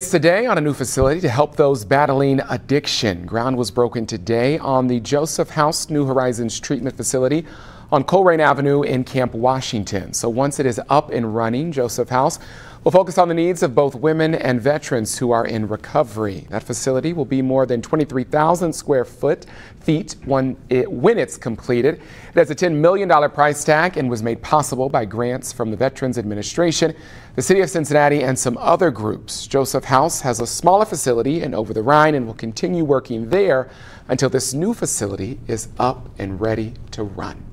Today on a new facility to help those battling addiction. Ground was broken today on the Joseph House New Horizons treatment facility on Colerain Avenue in Camp Washington. So once it is up and running, Joseph House will focus on the needs of both women and veterans who are in recovery. That facility will be more than 23,000 square feet when it's completed. It has a $10 million price tag and was made possible by grants from the Veterans Administration, the City of Cincinnati, and some other groups. Joseph House has a smaller facility in Over the Rhine and will continue working there until this new facility is up and ready to run.